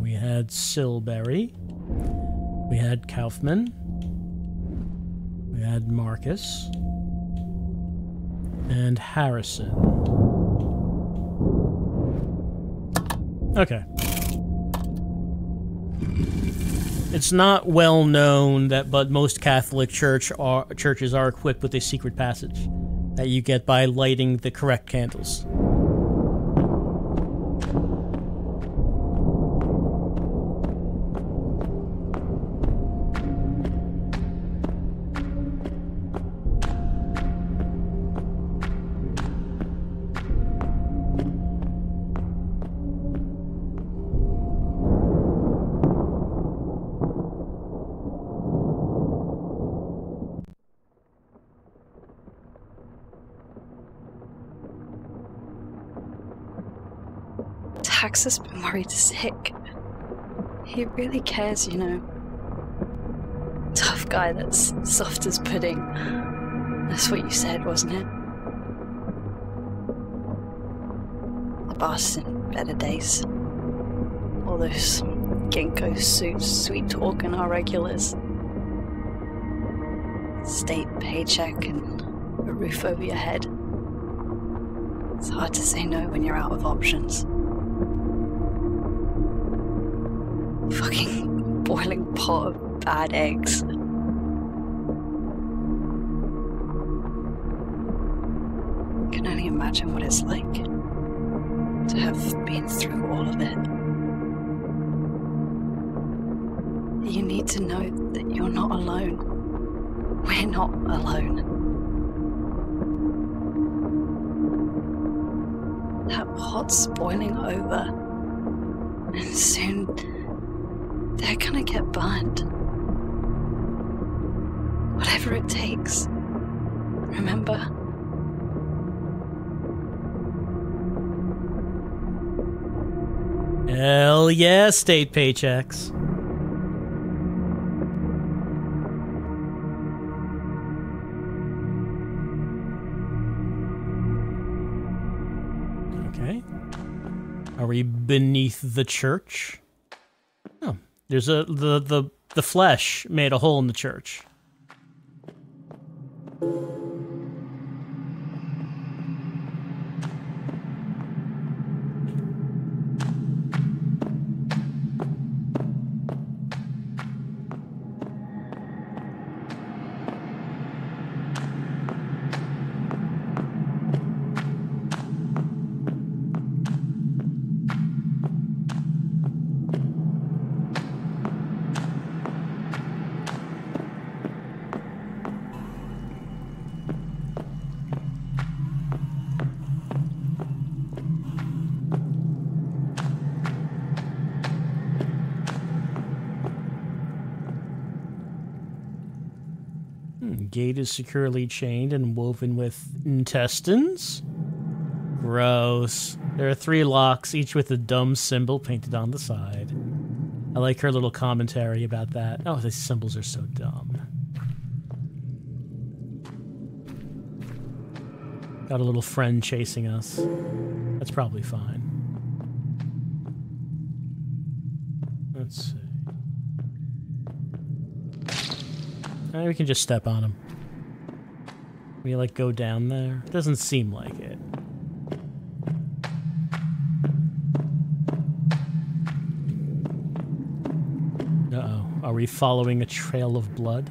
We had Silbury. We had Kaufman. We had Marcus. And Harrison. Okay. It's not well known that, but most Catholic church are, churches are equipped with a secret passage that you get by lighting the correct candles. Tax has been worried sick. He really cares, you know. Tough guy that's soft as pudding. That's what you said, wasn't it? The boss in better days. All those ginkgo suits, sweet talking our regulars. state paycheck and a roof over your head. It's hard to say no when you're out of options. Fucking boiling pot of bad eggs. I can only imagine what it's like to have been through all of it. You need to know that you're not alone. We're not alone. That pot's boiling over, and soon they're gonna get burned. Whatever it takes, remember? Hell yeah, state paychecks. Are we beneath the church? Oh, there's a the the the flesh made a hole in the church. Is securely chained and woven with intestines. Gross. There are three locks, each with a dumb symbol painted on the side. I like her little commentary about that. Oh, these symbols are so dumb. Got a little friend chasing us. That's probably fine. Let's see. All right, we can just step on him. We, like, go down there? Doesn't seem like it. Uh-oh. Are we following a trail of blood?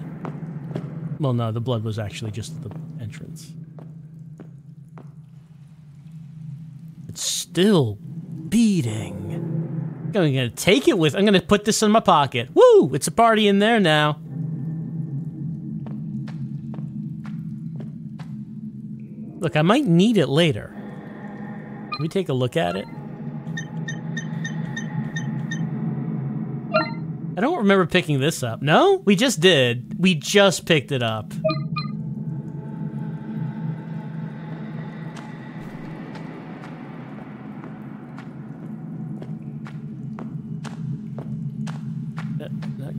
Well, no, the blood was actually just at the entrance. It's still beating. I'm gonna take it with- I'm gonna put this in my pocket. Woo! It's a party in there now. Look, I might need it later. Can we take a look at it? I don't remember picking this up. No? We just did. We just picked it up.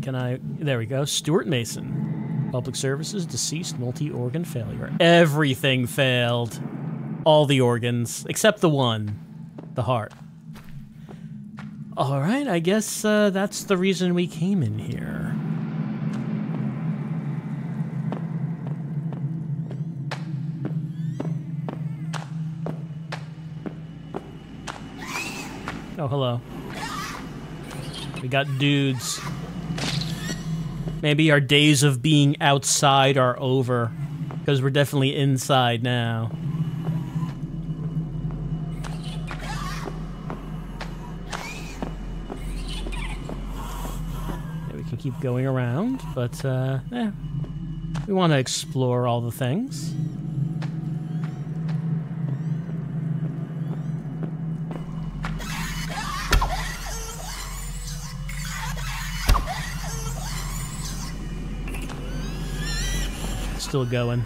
Can I... There we go. Stuart Mason. Public services, deceased, multi-organ failure. Everything failed. All the organs, except the one. The heart. Alright, I guess uh, that's the reason we came in here. Oh, hello. We got dudes. Maybe our days of being outside are over, because we're definitely inside now. Yeah, we can keep going around, but uh, eh, we want to explore all the things. Still going.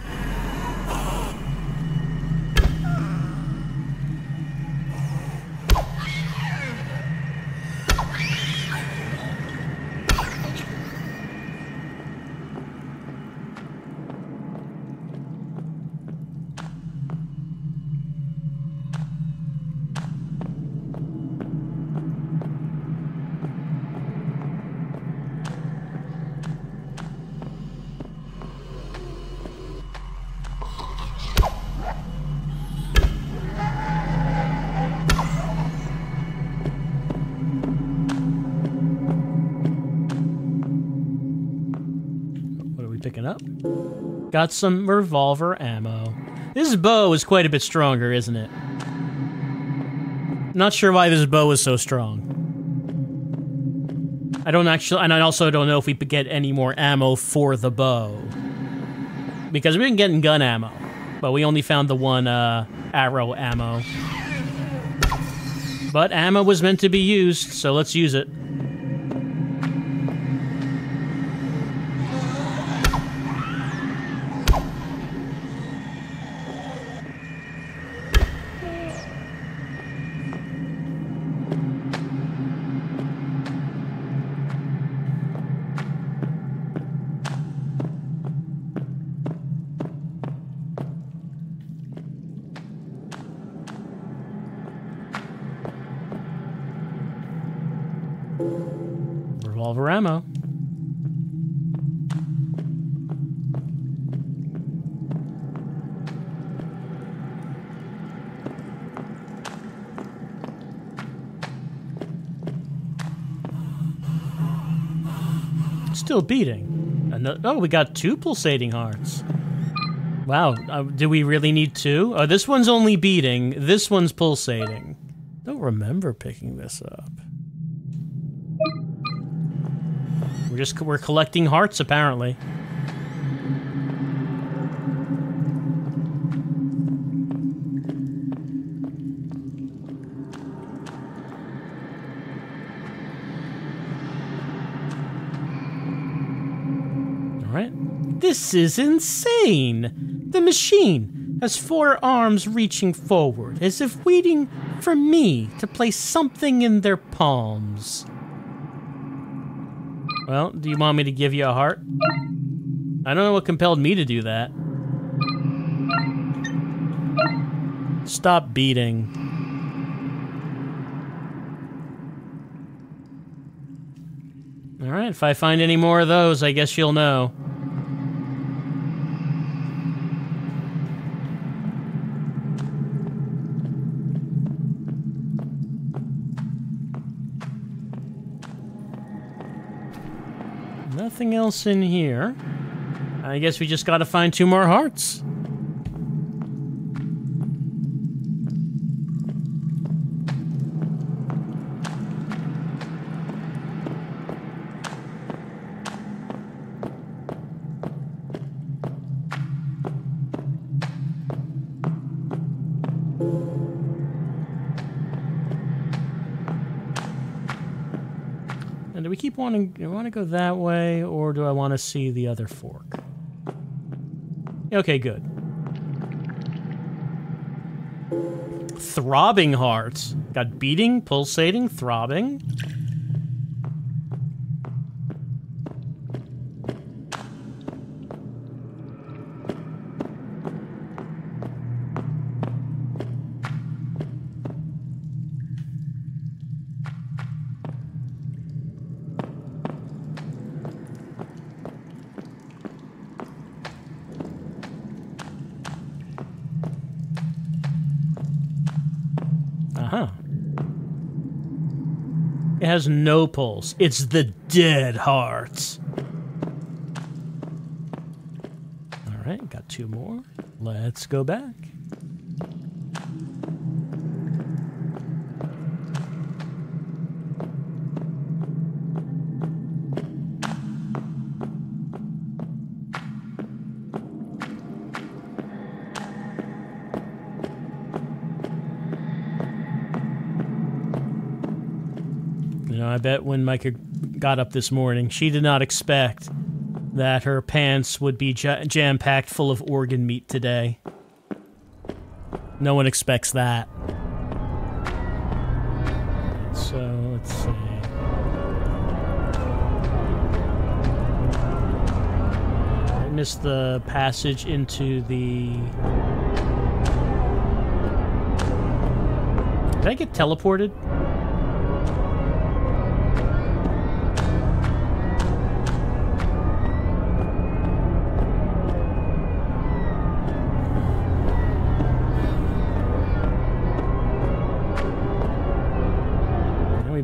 picking up. Got some revolver ammo. This bow is quite a bit stronger, isn't it? Not sure why this bow is so strong. I don't actually, and I also don't know if we could get any more ammo for the bow. Because we've been getting gun ammo, but we only found the one uh, arrow ammo. But ammo was meant to be used, so let's use it. Revolver ammo. Still beating. Another, oh, we got two pulsating hearts. Wow, uh, do we really need two? Oh, this one's only beating, this one's pulsating. Don't remember picking this up. We're just, we're collecting hearts, apparently. Alright. This is insane! The machine has four arms reaching forward, as if waiting for me to place something in their palms. Well, do you want me to give you a heart? I don't know what compelled me to do that. Stop beating. Alright, if I find any more of those, I guess you'll know. Nothing else in here. I guess we just gotta find two more hearts. Keep wanting, do I want to go that way, or do I want to see the other fork? Okay, good. Throbbing hearts. Got beating, pulsating, throbbing. It has no pulse. It's the dead heart. Alright, got two more. Let's go back. I bet when Micah got up this morning, she did not expect that her pants would be jam-packed full of organ meat today. No one expects that. So, let's see. I missed the passage into the... Did I get teleported?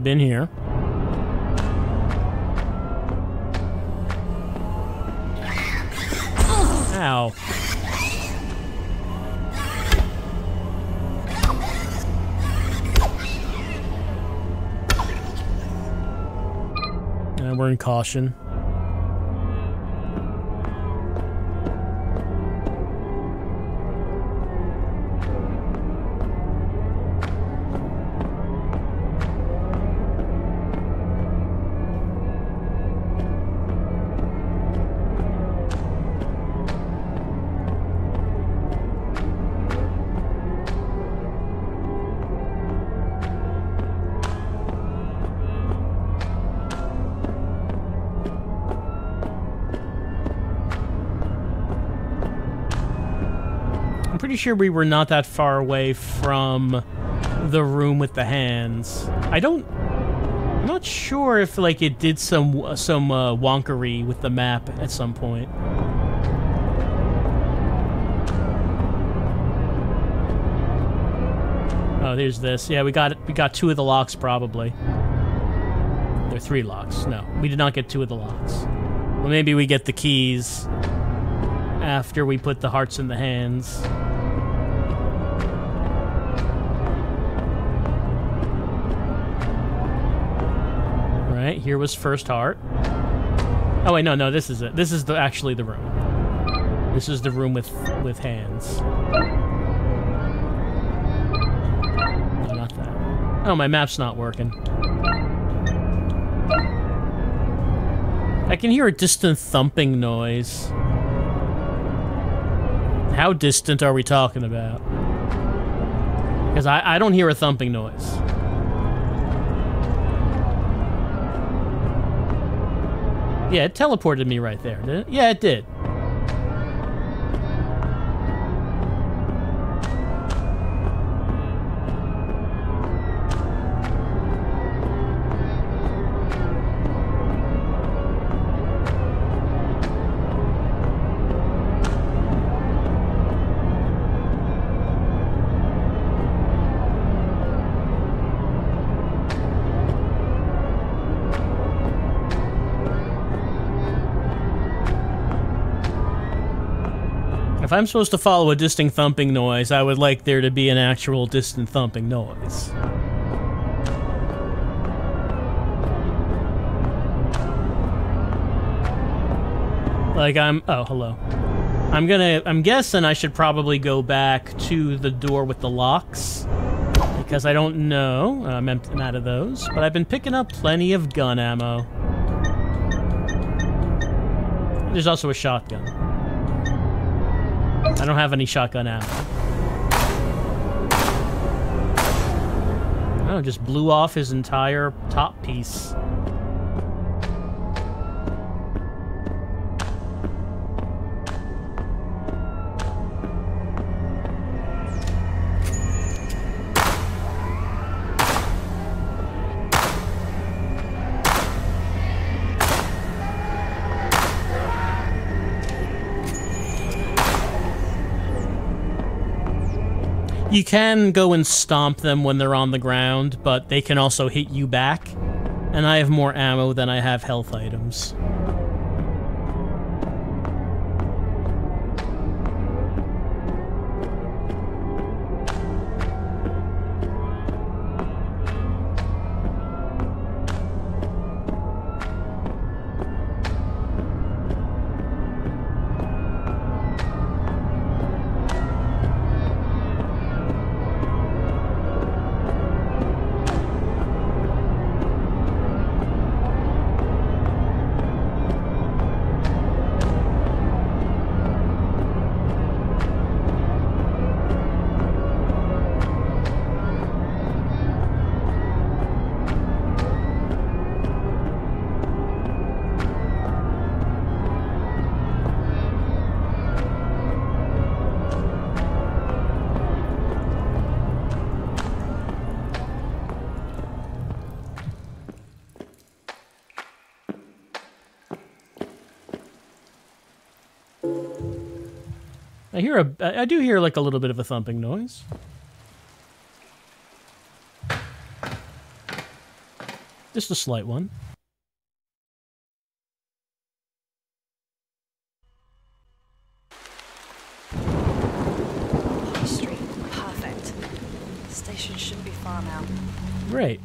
Been here. now. And we're in caution. Sure, we were not that far away from the room with the hands. I don't I'm not sure if like it did some some uh, wonkery with the map at some point. Oh, there's this. Yeah, we got we got two of the locks probably. There are three locks. No, we did not get two of the locks. Well, maybe we get the keys after we put the hearts in the hands. Here was first heart. Oh wait, no, no, this is it. This is the actually the room. This is the room with with hands. No, not that. Oh, my map's not working. I can hear a distant thumping noise. How distant are we talking about? Because I, I don't hear a thumping noise. Yeah, it teleported me right there, didn't it? Yeah, it did. If I'm supposed to follow a distant thumping noise, I would like there to be an actual distant thumping noise. Like I'm... oh, hello. I'm gonna... I'm guessing I should probably go back to the door with the locks. Because I don't know. I'm out of those. But I've been picking up plenty of gun ammo. There's also a shotgun. I don't have any shotgun ammo. Oh, just blew off his entire top piece. You can go and stomp them when they're on the ground, but they can also hit you back. And I have more ammo than I have health items. I hear a, I do hear like a little bit of a thumping noise. Just a slight one. don't know. Great.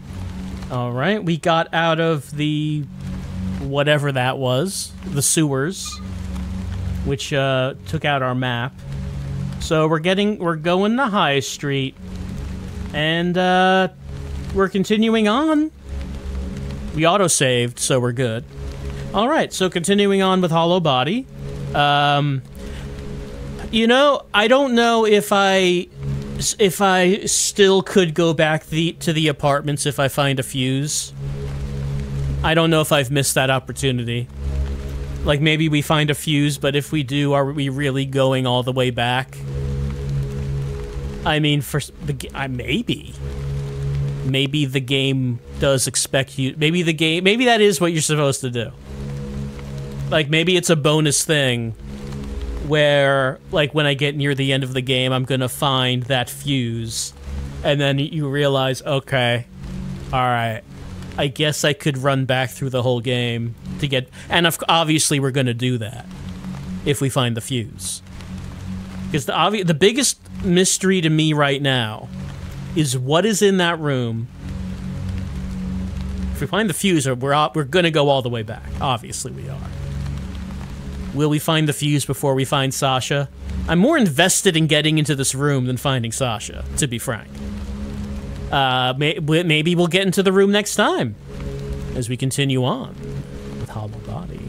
All right, we got out of the whatever that was, the sewers, which uh, took out our map. So we're getting, we're going to High Street, and uh, we're continuing on. We auto-saved, so we're good. All right, so continuing on with Hollow Body. Um, you know, I don't know if I... if I still could go back the to the apartments if I find a fuse. I don't know if I've missed that opportunity. Like, maybe we find a fuse, but if we do, are we really going all the way back? I mean, for the maybe. Maybe the game does expect you... Maybe the game... Maybe that is what you're supposed to do. Like, maybe it's a bonus thing. Where, like, when I get near the end of the game, I'm gonna find that fuse. And then you realize, okay, alright, I guess I could run back through the whole game to get... And obviously we're gonna do that, if we find the fuse. Because the obvi- the biggest mystery to me right now is what is in that room. If we find the fuse, we're, we're gonna go all the way back. Obviously we are. Will we find the fuse before we find Sasha? I'm more invested in getting into this room than finding Sasha, to be frank. Uh, may maybe we'll get into the room next time as we continue on with Hollow Body.